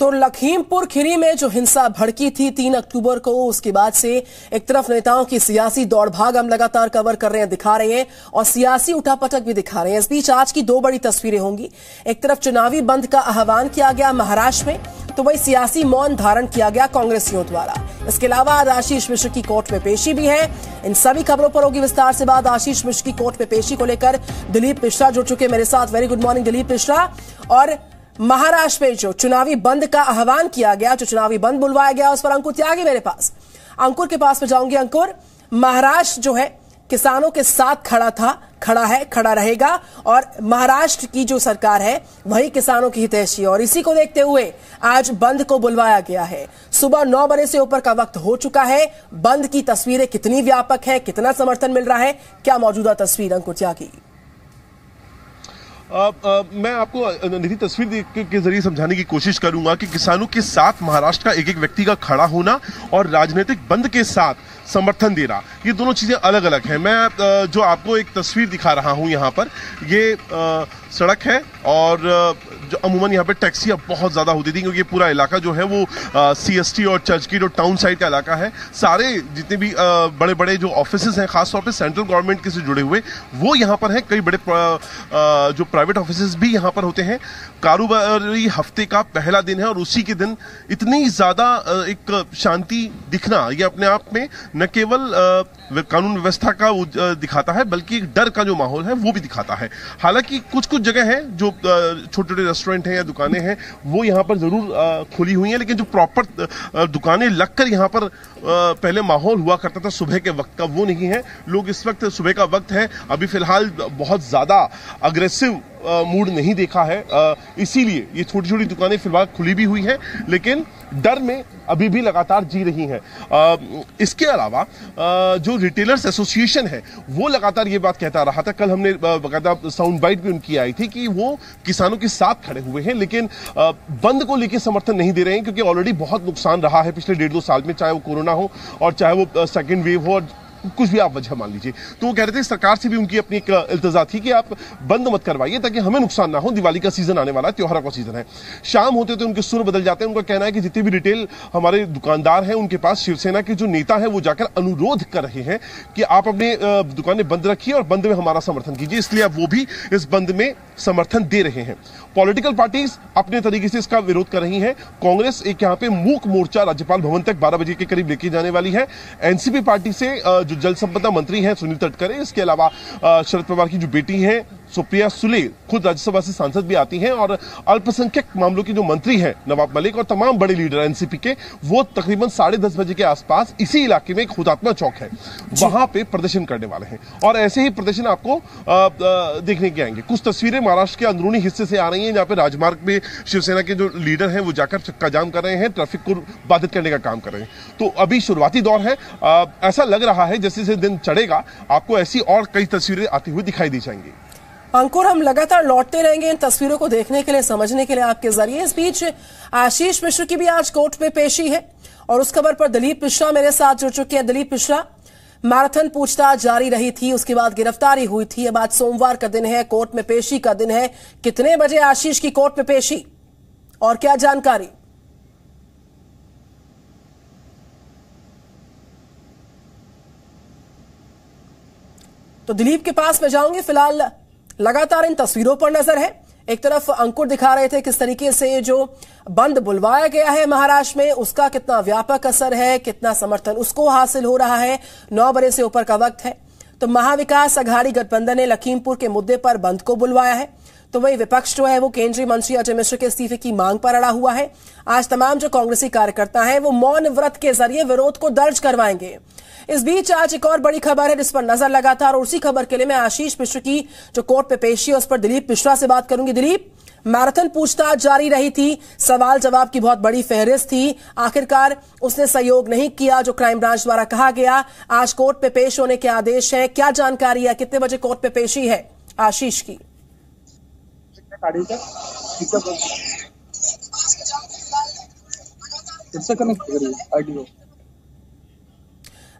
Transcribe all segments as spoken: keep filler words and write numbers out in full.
तो लखीमपुर खीरी में जो हिंसा भड़की थी तीन अक्टूबर को, उसके बाद से एक तरफ नेताओं की सियासी दौड़भाग हम लगातार कवर कर रहे हैं, दिखा रहे हैं और सियासी उठापटक भी दिखा रहे हैं। इस बीच आज की दो बड़ी तस्वीरें होंगी। एक तरफ चुनावी बंद का आह्वान किया गया महाराष्ट्र में, तो वही सियासी मौन धारण किया गया कांग्रेसियों द्वारा। इसके अलावा आज आशीष मिश्रा की कोर्ट में पेशी भी है। इन सभी खबरों पर होगी विस्तार से बात। आशीष मिश्रा की कोर्ट में पेशी को लेकर दिलीप मिश्रा जुड़ चुके मेरे साथ। Very good morning Dilip Mishra. और महाराष्ट्र में जो चुनावी बंद का आह्वान किया गया, जो चुनावी बंद बुलवाया गया, उस पर अंकुर त्यागी मेरे पास, अंकुर के पास में जाऊंगी। अंकुर, महाराष्ट्र जो है किसानों के साथ खड़ा था, खड़ा है, खड़ा रहेगा और महाराष्ट्र की जो सरकार है वही किसानों की हितैषी है और इसी को देखते हुए आज बंद को बुलवाया गया है। सुबह नौ बजे से ऊपर का वक्त हो चुका है। बंद की तस्वीरें कितनी व्यापक है, कितना समर्थन मिल रहा है, क्या मौजूदा तस्वीर अंकुर त्यागी? आ, आ, मैं आपको निधि तस्वीर के, के जरिए समझाने की कोशिश करूंगा कि किसानों के साथ महाराष्ट्र का एक एक व्यक्ति का खड़ा होना और राजनीतिक बंद के साथ समर्थन देना, ये दोनों चीज़ें अलग अलग हैं। मैं आ, जो आपको एक तस्वीर दिखा रहा हूं यहाँ पर, ये आ, सड़क है और जो अमूमन यहाँ पे टैक्सी अब बहुत ज़्यादा होती थी, क्योंकि ये पूरा इलाका जो है वो सीएसटी और चर्चगेट और टाउन साइड का इलाका है। सारे जितने भी बड़े बड़े जो ऑफिसेज हैं, खासतौर पे सेंट्रल गवर्नमेंट के से जुड़े हुए, वो यहाँ पर हैं। कई बड़े आ, जो प्राइवेट ऑफिसेज भी यहाँ पर होते हैं। कारोबारी हफ्ते का पहला दिन है और उसी के दिन इतनी ज़्यादा एक शांति दिखना, ये अपने आप में न केवल कानून व्यवस्था का दिखाता है बल्कि एक डर का जो माहौल है वो भी दिखाता है। हालांकि कुछ कुछ जगह हैं, जो छोटे छोटे रेस्टोरेंट हैं या दुकानें हैं, वो यहाँ पर ज़रूर खुली हुई हैं, लेकिन जो प्रॉपर दुकानें लगकर यहाँ पर पहले माहौल हुआ करता था सुबह के वक्त का, वो नहीं है। लोग इस वक्त, सुबह का वक्त है, अभी फिलहाल बहुत ज़्यादा अग्रेसिव मूड नहीं देखा है, इसीलिए ये छोटी छोटी दुकानें फिलहाल खुली भी हुई हैं, लेकिन डर में अभी भी लगातार जी रही हैं। इसके अलावा जो रिटेलर्स एसोसिएशन है वो लगातार ये बात कहता रहा था, कल हमने बकायदा साउंड बाइट भी उनकी आई थी कि वो किसानों के साथ खड़े हुए हैं लेकिन बंद को लेकर समर्थन नहीं दे रहे हैं, क्योंकि ऑलरेडी बहुत नुकसान रहा है पिछले डेढ़ दो साल में, चाहे वो कोरोना हो और चाहे वो सेकेंड वेव हो और कुछ भी आप वजह मान लीजिए। तो वो कह रहे थे, सरकार से भी उनकी अपनी एक इल्तजा थी कि आप बंद मत करवाइए ताकि हमें नुकसान ना हो, दिवाली का सीजन आने वाला है, त्योहारों का सीजन है। शाम होते तो उनके सुर बदल जाते हैं। उनका कहना है कि जितने भी रिटेल हमारे दुकानदार हैं उनके पास शिवसेना के जो नेता हैं वो जाकर अनुरोध कर रहे हैं कि आप अपने दुकानें बंद रखिए और बंद में हमारा समर्थन कीजिए, इसलिए आप वो भी इस बंद में समर्थन दे रहे हैं। पॉलिटिकल पार्टीज अपने तरीके से इसका विरोध कर रही हैं। कांग्रेस एक यहाँ पे मूक मोर्चा राज्यपाल भवन तक बारह बजे के करीब लेके जाने वाली है। एनसीपी पार्टी से जो जल संपदा मंत्री हैं सुनील तटकरे, इसके अलावा शरद पवार की जो बेटी हैं सुप्रिया सुले, खुद राज्यसभा से सांसद भी आती हैं, और अल्पसंख्यक मामलों के जो मंत्री हैं नवाब मलिक और तमाम बड़े लीडर एनसीपी के, वो तकरीबन साढ़े दस बजे के आसपास इसी इलाके में एक हुतात्मा चौक है, वहां पे प्रदर्शन करने वाले हैं। और ऐसे ही प्रदर्शन आपको आ, आ, देखने के आएंगे। कुछ तस्वीरें महाराष्ट्र के अंदरूनी हिस्से से आ रही हैं, जहाँ पे राजमार्ग में शिवसेना के जो लीडर हैं वो जाकर चक्का जाम कर रहे हैं, ट्रैफिक को बाधित करने का काम कर रहे हैं। तो अभी शुरुआती दौर है। ऐसा लग रहा है जैसे जैसे दिन चढ़ेगा आपको ऐसी और कई तस्वीरें आती हुई दिखाई दी जाएंगी। अंकुर, हम लगातार लौटते रहेंगे इन तस्वीरों को देखने के लिए, समझने के लिए आपके जरिए। इस बीच आशीष मिश्रा की भी आज कोर्ट में पेशी है और उस खबर पर दिलीप मिश्रा मेरे साथ जुड़ चुके हैं। दिलीप मिश्रा, मैराथन पूछताछ जारी रही थी, उसके बाद गिरफ्तारी हुई थी, अब आज सोमवार का दिन है, कोर्ट में पेशी का दिन है। कितने बजे आशीष की कोर्ट में पेशी और क्या जानकारी? तो दिलीप के पास में जाऊंगी। फिलहाल लगातार इन तस्वीरों पर नजर है। एक तरफ अंकुर दिखा रहे थे किस तरीके से जो बंद बुलवाया गया है महाराष्ट्र में, उसका कितना व्यापक असर है, कितना समर्थन उसको हासिल हो रहा है। नौ बजे से ऊपर का वक्त है। तो महाविकास आघाड़ी गठबंधन ने लखीमपुर के मुद्दे पर बंद को बुलवाया है, तो वही विपक्ष जो है वो केंद्रीय मंत्री अजय मिश्रा के इस्तीफे की मांग पर अड़ा हुआ है। आज तमाम जो कांग्रेसी कार्यकर्ता हैं वो मौन व्रत के जरिए विरोध को दर्ज करवाएंगे। इस बीच आज एक और बड़ी खबर है जिस पर नजर लगातार, और उसी खबर के लिए मैं आशीष मिश्रा की जो कोर्ट पे पेशी है उस पर दिलीप मिश्रा से बात करूंगी। दिलीप, मैराथन पूछताछ जारी रही थी, सवाल जवाब की बहुत बड़ी फहरिस्त थी, आखिरकार उसने सहयोग नहीं किया जो क्राइम ब्रांच द्वारा कहा गया। आज कोर्ट पे पेश होने के आदेश है, क्या जानकारी है, कितने बजे कोर्ट पे पेशी है आशीष की?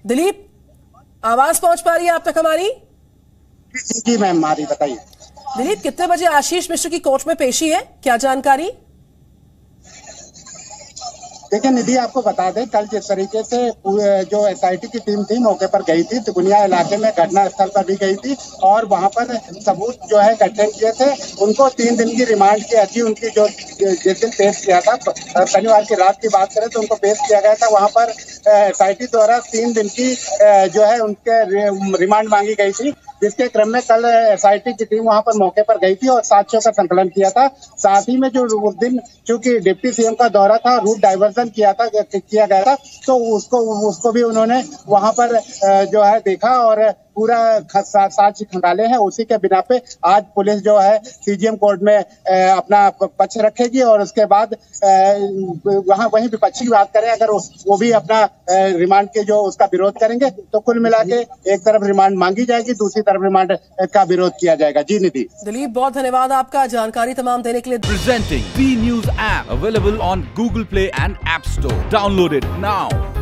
दिलीप, आवाज पहुंच पा रही है आप तक हमारी? जी मैम, हमारी बताइए। दिलीप, कितने बजे आशीष मिश्रा की कोर्ट में पेशी है, क्या जानकारी? देखिए निधि, आपको बता दें कल जिस तरीके से जो एसआईटी की टीम थी मौके पर गई थी, तिगुनिया इलाके में घटना स्थल पर भी गई थी और वहां पर सबूत जो है इकट्ठे किए थे, उनको तीन दिन की रिमांड की अर्जी उनकी जो जिस दिन पेश किया था, शनिवार की रात की बात करें तो उनको पेश किया गया था। वहाँ पर एसआईटी द्वारा तीन दिन की जो है उनके रिमांड मांगी गई थी, जिसके क्रम में कल एसआईटी की टीम वहां पर मौके पर गई थी और साक्ष्यों का संकलन किया था। साथ ही में जो उस दिन चूंकि डिप्टी सीएम का दौरा था, रूट डाइवर्जन किया था किया गया था, तो उसको उसको भी उन्होंने वहां पर जो है देखा और पूरा साक्ष्य खंगाले हैं। उसी के बिना पे आज पुलिस जो है सीजीएम कोर्ट में अपना पक्ष रखेगी और उसके बाद वहाँ वहीं विपक्षी की बात करें अगर वो भी अपना रिमांड के जो उसका विरोध करेंगे, तो कुल मिला के एक तरफ रिमांड मांगी जाएगी, दूसरी तरफ रिमांड का विरोध किया जाएगा। जी निधि, दिलीप बहुत धन्यवाद आपका जानकारी तमाम देने के लिए। Presenting B news app available on Google Play and app store, download it now.